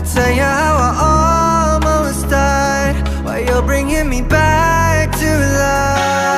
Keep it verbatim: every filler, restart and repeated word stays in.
I'll tell you how I almost died while you're bringing me back to life.